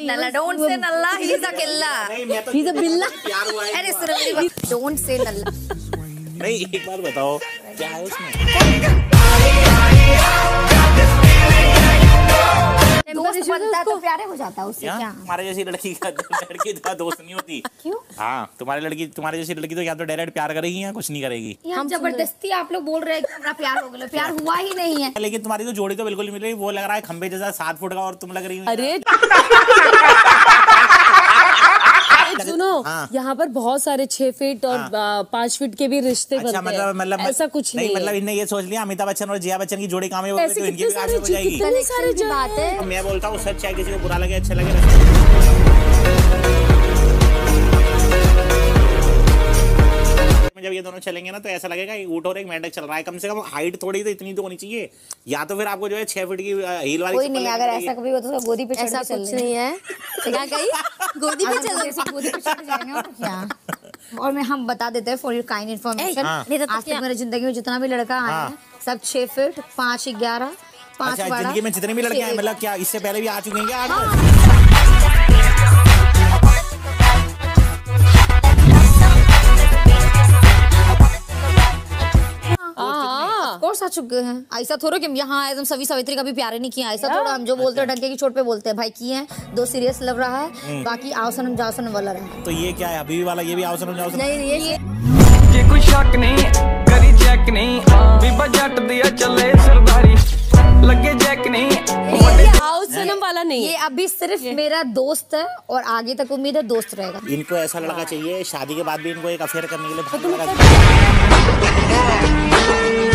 Nalla, don't say Nalla. He's a killa. He's a billa. अरे सुनो, don't say Nalla. नहीं, एक बार बताओ क्या है उसमें। दोस्त बनता तो प्यारे हो जाता उससे क्या? तुम्हारे जैसी लड़की का लड़की तो दोस्त नहीं होती। क्यों? हाँ, तुम्हारे जैसी लड़की तो या तो डायरेक्ट प्यार करेगी या कुछ नहीं करेगी। हम जबरदस्ती आप लोग बोल रहे हैं कि हमारा प्यार हो गया, प्यार हुआ ही नहीं है। लेकिन तुम्हारी तो जोड़ी तो बिल्कुल नहीं मिल रही, वो लग रहा है खंबे जैसा 7 फुट का और तुम लग रही हो। सुनो, हाँ। यहाँ पर बहुत सारे 6 फीट और हाँ। 5 फीट के भी रिश्ते अच्छा, करते हैं। मतलब ऐसा कुछ नहीं, मतलब इन्हें ये सोच लिया अमिताभ बच्चन और जिया बच्चन की जोड़ी काम है वो, तो इनकी भी काम हो जाएगी। मैं बोलता हूँ सच, चाहे किसी को बुरा लगे अच्छा लगे, जब ये दोनों चलेंगे ना तो ऐसा लगेगा कि ऊंट और एक मेंढक चल रहा है। कम से कम हाइट थोड़ी तो इतनी तो होनी चाहिए, या तो फिर आपको जो है 6 फीट की हील वाली कोई नहीं। अगर ऐसा कभी हो तो गोदी पे चढ़ के चल नहीं है क्या? कहीं गोदी पे चल, गोदी पे चढ़ जाएंगे क्या? और मैं हम बता देते हैं फॉर योर काइंड इन्फॉर्मेशन, आज तक मेरी जिंदगी में जितना भी लड़का आया सब 6 फीट 5'11" 5'12" जिंदगी में जितने भी लड़के आए, मतलब क्या इससे पहले भी आ चुके हैं। आ चुके हैं, ऐसा थोड़ा कि यहाँ आए तुम सभी सावित्री का भी प्यार नहीं किया, ऐसा थोड़ा। हम जो बोलते हैं डंके की चोट पे बोलते हैं भाई, किए हैं 2 सीरियस लव रहा है, बाकी आवसनम जावसनम वाला रहा। तो ये क्या है अभी वाला? ये भी आवसनम जावसनम नहीं, ये कोई शक नहीं, करी चेक नहीं, बिबा जट दिया चले सरदारी लगे जैक नहीं, ये आवसनम वाला नहीं, ये अभी सिर्फ मेरा दोस्त है और आगे तक उम्मीद है दोस्त रहेगा। इनको ऐसा लड़का चाहिए शादी के बाद भी इनको एक अफेयर करने के लिए।